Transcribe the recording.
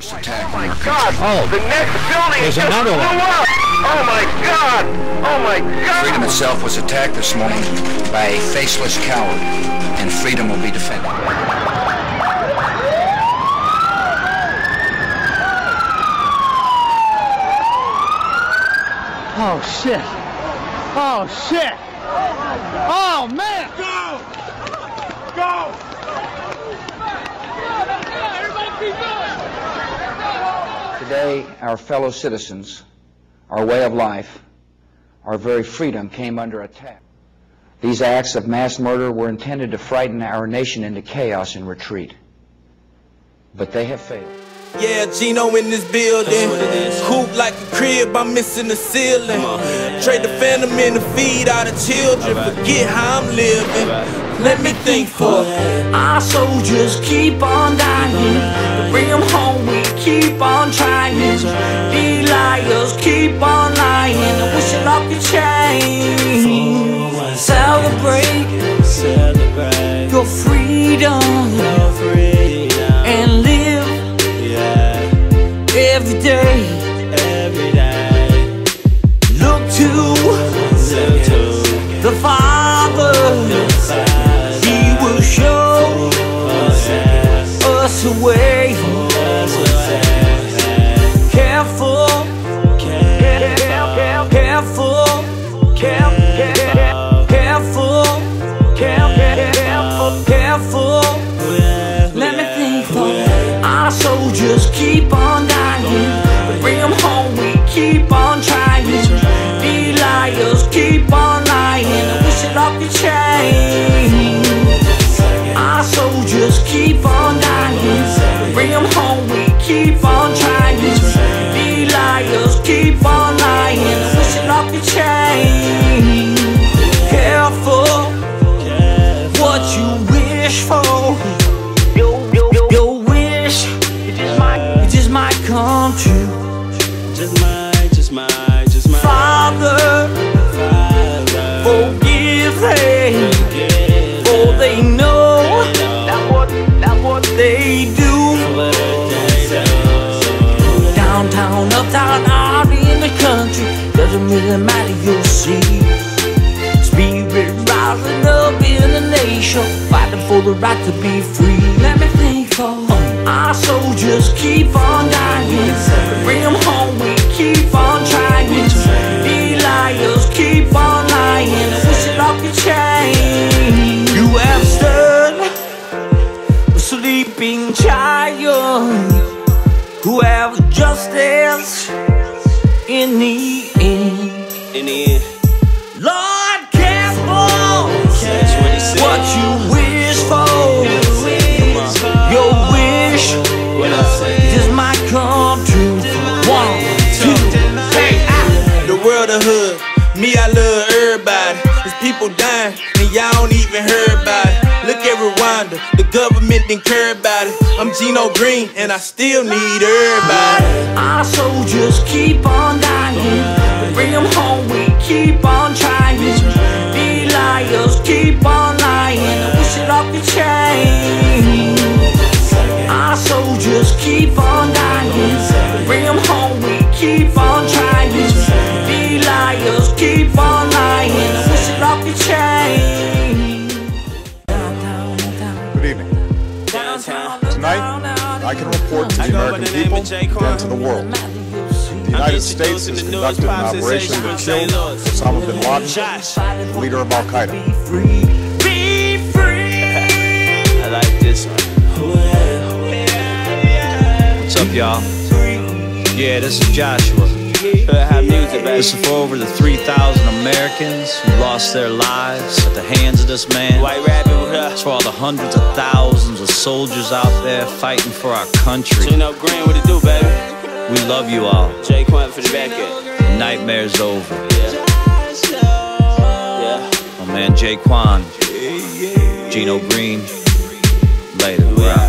Terrorist attack on our country. Oh, the next building is another one. Oh my God! Oh my God! Freedom itself was attacked this morning by a faceless coward, and freedom will be defended. Oh shit! Oh shit! Oh man! Go! Go! Today, our fellow citizens, our way of life, our very freedom came under attack. These acts of mass murder were intended to frighten our nation into chaos and retreat, but they have failed. Yeah, Gino in this building, coop like a crib, I'm missing the ceiling. Trade the phantom in to feed all the children, forget how I'm living. Let me think for it. Our soldiers keep on dying, to bring them home we keep on trying. These liars keep on lying, I wish you lock your chains. Celebrate your freedom. Every day. Look to the Father. He will show us a way. Careful. Let me think for our soldiers keep on dying. Bring them home, we keep on trying. These liars keep on lying, I wish it off your chain. Our soldiers keep on dying. Bring them home, we keep on trying. These liars keep on lying, I wish it off your chain. Careful what you wish for. Your wish, it just might come true. Just my Father, forgive them, for they know not what they do. Downtown, uptown, out in the country, doesn't really matter, you'll see. Spirit rising up in the nation, fighting for the right to be free. Let me think for our soldiers keep on dying. Bring them home, we keep on trying. These liars keep on lying. Push it off your chain. You have stirred a sleeping child who have justice in the end. Lord, careful what you wish for. Your wish just might come true. The hood, me, I love everybody. There's people dying, and y'all don't even hear about it. Look at Rwanda, the government didn't care about it. I'm Gino Green, and I still need everybody. Our soldiers keep on dying, bring them home, we keep on trying. These liars keep on lying, push it off your chain. Our soldiers keep on dying, bring them home, we keep on trying. Liars keep on lying, push it off your chain. Good evening. Tonight, I can report to the American people and to the world. The United States has conducted an operation that killed Osama Bin Laden, the leader of Al-Qaeda. Be free! I like this one. What's up, y'all? Yeah, this is Joshua. This is for over the 3,000 Americans who lost their lives at the hands of this man. It's for all the hundreds of thousands of soldiers out there fighting for our country. Gino Green, what it do, baby? We love you all. J-Kwon for the back end. Nightmare's over. Yeah. My man J-Kwon, Gino Green, later.